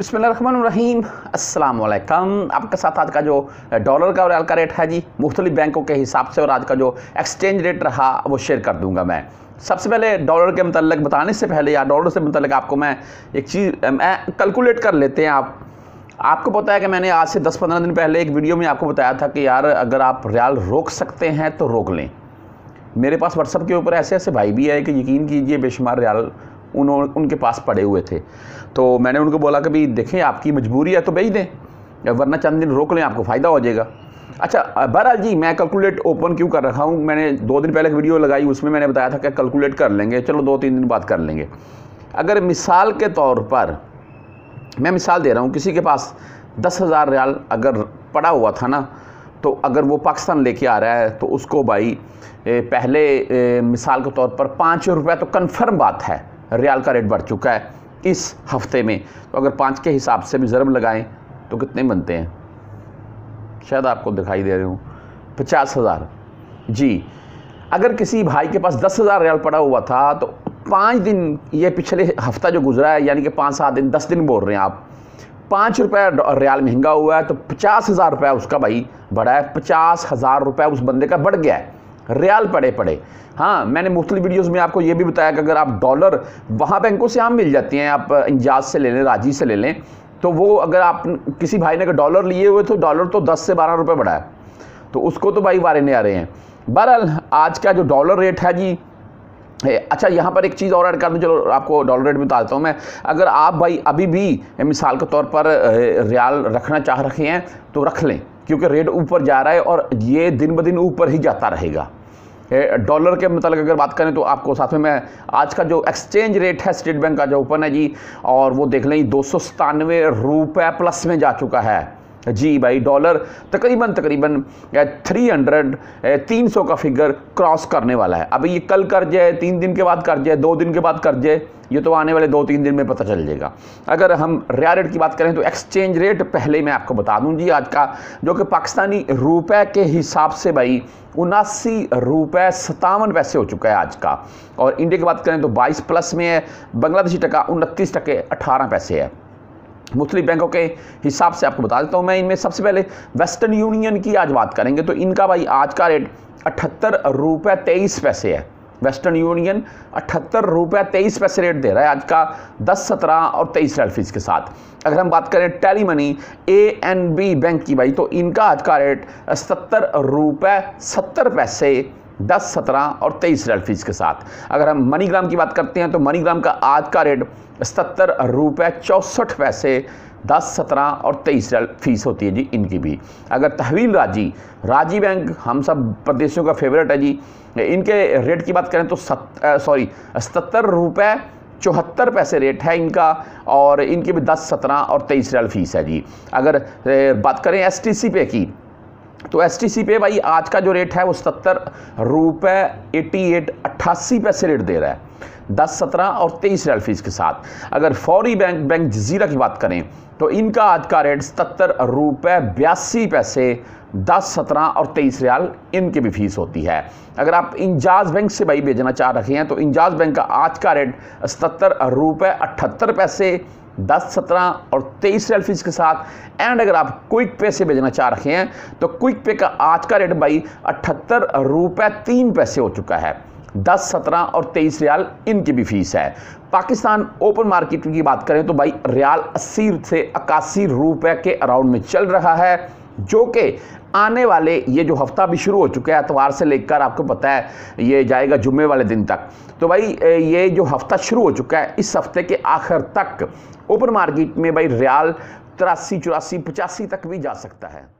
बिस्मिल्लाहिर्रहमानिर्रहीम अस्सलाम वालेकुम। आपके साथ आज का जो डॉलर का और रियाल का रेट है जी मुख्तलिफ बैंकों के हिसाब से, और आज का जो एक्सचेंज रेट रहा वो शेयर कर दूंगा मैं। सबसे पहले डॉलर के मतलब बताने से पहले या डॉलर से मतलब आपको मैं एक चीज़ मैं कैलकुलेट कर लेते हैं। आपको पता है कि मैंने आज से 10-15 दिन पहले एक वीडियो में आपको बताया था कि यार अगर आप रियाल रोक सकते हैं तो रोक लें। मेरे पास व्हाट्सअप के ऊपर ऐसे ऐसे भाई भी आए कि यकीन कीजिए बेशुमार रियाल उनके पास पड़े हुए थे, तो मैंने उनको बोला कि भाई देखें आपकी मजबूरी है तो बेच दें, वरना चंद दिन रोक लें, आपको फ़ायदा हो जाएगा। अच्छा बहरहाल जी मैं कैलकुलेट ओपन क्यों कर रहा हूँ, मैंने 2 दिन पहले एक वीडियो लगाई उसमें मैंने बताया था कि कैलकुलेट कर लेंगे, चलो 2-3 दिन बाद कर लेंगे। अगर मिसाल के तौर पर मैं मिसाल दे रहा हूँ, किसी के पास 10,000 रियाल अगर पड़ा हुआ था ना, तो अगर वो पाकिस्तान लेके आ रहा है तो उसको भाई पहले मिसाल के तौर पर 5 रुपये, तो कन्फर्म बात है रियाल का रेट बढ़ चुका है इस हफ्ते में, तो अगर 5 के हिसाब से भी ज़रब लगाएं तो कितने बनते हैं, शायद आपको दिखाई दे रहे हूँ, 50,000 जी। अगर किसी भाई के पास 10,000 रियाल पड़ा हुआ था तो 5 दिन, ये पिछले हफ्ता जो गुजरा है यानी कि 5-7 दिन, 10 दिन बोल रहे हैं आप, 5 रुपये रियाल महंगा हुआ है तो 50,000 रुपये उसका भाई बढ़ा है, 50,000 रुपये उस बंदे का बढ़ गया है रियाल पड़े पड़े। हाँ मैंने मुख्तलिफ वीडियोस में आपको ये भी बताया कि अगर आप डॉलर वहाँ बैंकों से आम मिल जाती हैं, आप इंजाज से ले लें, राजी से ले लें, तो वो अगर आप किसी भाई ने अगर डॉलर लिए हुए तो डॉलर तो 10 से 12 रुपये बढ़ा है, तो उसको तो भाई वारे नहीं आ रहे हैं। बहरहाल आज का जो डॉलर रेट है जी, अच्छा यहाँ पर एक चीज़ और ऐड कर दूँ, चलो आपको डॉलर रेट बता देता हूँ मैं। अगर आप भाई अभी भी मिसाल के तौर पर रियाल रखना चाह रहे हैं तो रख लें, क्योंकि रेट ऊपर जा रहा है और ये दिन ब दिन ऊपर ही जाता रहेगा। डॉलर के मतलब अगर बात करें तो आपको साथ में मैं आज का जो एक्सचेंज रेट है स्टेट बैंक का जो ओपन है जी, और वो देख लें 297 रुपये प्लस में जा चुका है जी भाई। डॉलर तकरीबन 300 का फिगर क्रॉस करने वाला है। अभी ये कल कर जाए, 3 दिन के बाद कर जाए, 2 दिन के बाद कर जाए, ये तो आने वाले 2-3 दिन में पता चल जाएगा। अगर हम रियाल रेट की बात करें तो एक्सचेंज रेट पहले मैं आपको बता दूं जी आज का, जो कि पाकिस्तानी रुपए के हिसाब से भाई 79.57 रुपये हो चुका है आज का। और इंडिया की बात करें तो 22 प्लस में है, बांग्लादेशी टका 29.18 रुपये है। मुख्तलिफ बैंकों के हिसाब से आपको बता देता हूँ मैं। इनमें सबसे पहले वेस्टर्न यूनियन की आज बात करेंगे तो इनका भाई आज का रेट 78.23 रुपये है। वेस्टर्न यूनियन 78.23 रुपये रेट दे रहा है आज का, 10, 17 और 23 रियाल फीस के साथ। अगर हम बात करें टेली मनी ANB बैंक की भाई, तो इनका आज का रेट 70.70 रुपये, 10, 17 और 23 रियाल फीस के साथ। अगर हम मनीग्राम की बात करते हैं तो मनीग्राम का आज का रेट 70.64 रुपये, 10, 17 और 23 रियाल फीस होती है जी इनकी भी। अगर तहवील राजी बैंक हम सब प्रदेशों का फेवरेट है जी, इनके रेट की बात करें तो 74.74 रुपये रेट है इनका, और इनकी भी 10, 17 और 23 रियाल फीस है जी। अगर बात करें STC पे की तो STC पे भाई आज का जो रेट है वो 70.88 रुपये रेट दे रहा है, 10, 17 और 23 रियाल फीस के साथ। अगर फौरी बैंक जजीरा की बात करें तो इनका आज का रेट 70.82 रुपये, 10, 17 और 23 रियाल इनकी भी फीस होती है। अगर आप इंजाज बैंक से भाई भेजना चाह रहे हैं तो इंजाज बैंक का आज का रेट 70.78 रुपये, 10, 17 और 23 रियाल फीस के साथ। एंड अगर आप क्विक पे से भेजना चाह रहे हैं तो क्विक पे का आज का रेट भाई 78.03 रुपये हो चुका है, 10, 17 और 23 रियाल इनकी भी फीस है। पाकिस्तान ओपन मार्केट की बात करें तो भाई रियाल 80 से 81 रुपये के अराउंड में चल रहा है, जो कि आने वाले ये जो हफ्ता भी शुरू हो चुका है इतवार से लेकर आपको पता है ये जाएगा जुम्मे वाले दिन तक, तो भाई ये जो हफ्ता शुरू हो चुका है इस हफ्ते के आखिर तक ओपन मार्केट में भाई रियाल 83, 84, 85 तक भी जा सकता है।